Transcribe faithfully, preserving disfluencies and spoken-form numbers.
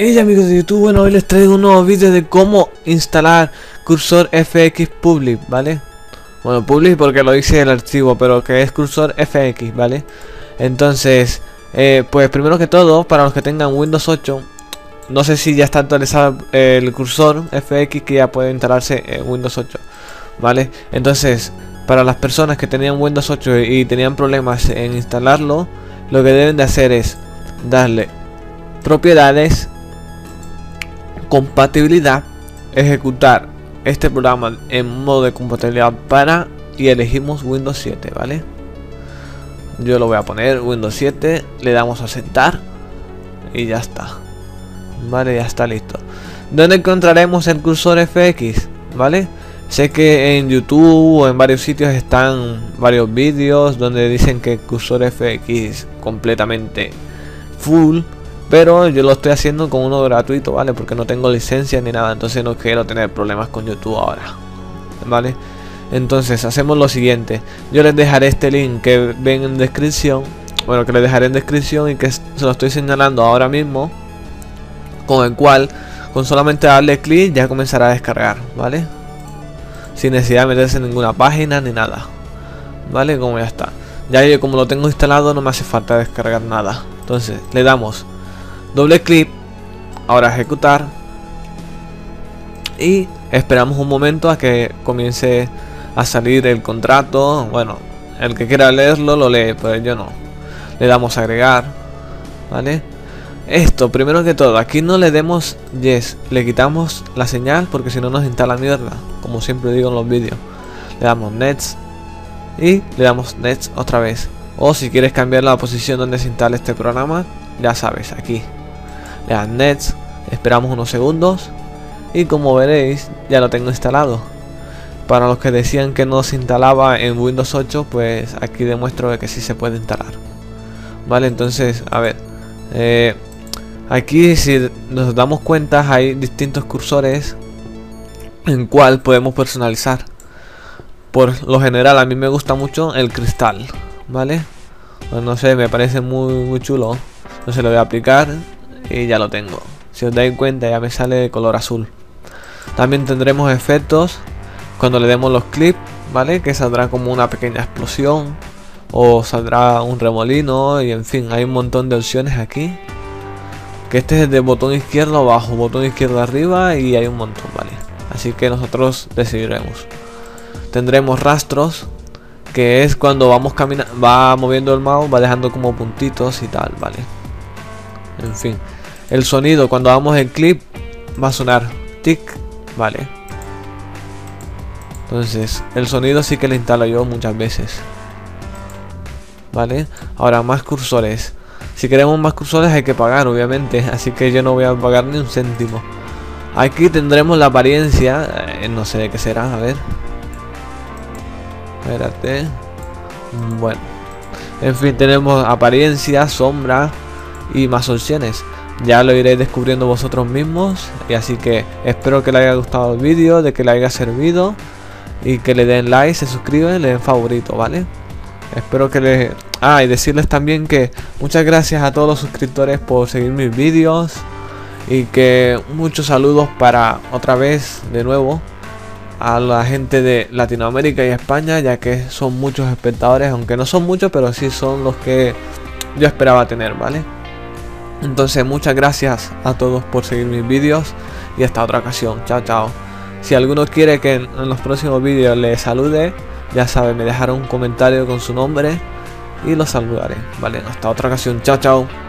Hey amigos de YouTube, bueno, hoy les traigo un nuevo vídeo de cómo instalar Cursor F X Public, ¿vale? Bueno, Public porque lo hice el archivo, pero que es Cursor F X, ¿vale? Entonces, eh, pues primero que todo, para los que tengan Windows ocho, no sé si ya está actualizado el Cursor F X, que ya puede instalarse en Windows ocho, ¿vale? Entonces, para las personas que tenían Windows ocho y tenían problemas en instalarlo, lo que deben de hacer es darle propiedades, compatibilidad, ejecutar este programa en modo de compatibilidad para, y elegimos Windows siete, ¿vale? Yo lo voy a poner Windows siete, le damos a aceptar y ya está, vale, ya está listo. ¿Dónde encontraremos el Cursor F X? ¿Vale? Sé que en YouTube o en varios sitios están varios vídeos donde dicen que el Cursor F X completamente full, pero yo lo estoy haciendo con uno gratuito, ¿vale? Porque no tengo licencia ni nada, entonces no quiero tener problemas con YouTube ahora, ¿vale? Entonces hacemos lo siguiente. Yo les dejaré este link que ven en descripción, bueno, que les dejaré en descripción y que se lo estoy señalando ahora mismo, con el cual, con solamente darle clic, ya comenzará a descargar, ¿vale? Sin necesidad de meterse en ninguna página ni nada, ¿vale? Como ya está. Ya yo, como lo tengo instalado, no me hace falta descargar nada. Entonces le damos doble clic, ahora ejecutar, y esperamos un momento a que comience a salir el contrato. Bueno, el que quiera leerlo lo lee, pero yo no. Le damos a agregar, ¿vale? Esto, primero que todo, aquí no le demos yes, le quitamos la señal porque si no nos instala mierda, como siempre digo en los vídeos. Le damos next y le damos next otra vez. O si quieres cambiar la posición donde se instala este programa, ya sabes, aquí le das next, esperamos unos segundos y como veréis ya lo tengo instalado. Para los que decían que no se instalaba en Windows ocho, pues aquí demuestro que sí se puede instalar, vale. Entonces, a ver, eh, aquí si nos damos cuenta hay distintos cursores en cual podemos personalizar. Por lo general a mí me gusta mucho el cristal, vale, pues no sé, me parece muy, muy chulo. Entonces lo voy a aplicar y ya lo tengo. Si os dais cuenta ya me sale de color azul. También tendremos efectos cuando le demos los clips, ¿vale? Que saldrá como una pequeña explosión o saldrá un remolino, y en fin, hay un montón de opciones aquí. Que este es el de botón izquierdo abajo, botón izquierdo arriba, y hay un montón, ¿vale? Así que nosotros decidiremos. Tendremos rastros, que es cuando vamos caminando, va moviendo el mouse, va dejando como puntitos y tal, ¿vale? En fin, el sonido, cuando hagamos el clip va a sonar tic, vale. Entonces el sonido sí que le instalo yo muchas veces, vale. Ahora, más cursores. Si queremos más cursores hay que pagar, obviamente, así que yo no voy a pagar ni un céntimo. Aquí tendremos la apariencia, eh, no sé de qué será, a ver, espérate. Bueno, en fin, tenemos apariencia, sombra y más opciones. Ya lo iréis descubriendo vosotros mismos, y así que espero que les haya gustado el vídeo, de que le haya servido, y que le den like, se suscriben, le den favorito, vale. Espero que les... Ah, y decirles también que muchas gracias a todos los suscriptores por seguir mis vídeos, y que muchos saludos para, otra vez, de nuevo, a la gente de Latinoamérica y España, ya que son muchos espectadores, aunque no son muchos, pero sí son los que yo esperaba tener, vale. Entonces muchas gracias a todos por seguir mis vídeos y hasta otra ocasión. Chao, chao. Si alguno quiere que en, en los próximos vídeos le salude, ya sabe, me dejará un comentario con su nombre y lo saludaré, vale. Hasta otra ocasión. Chao, chao.